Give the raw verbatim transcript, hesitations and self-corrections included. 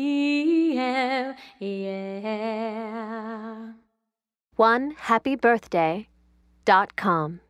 we have, yeah. one happy birthday dot com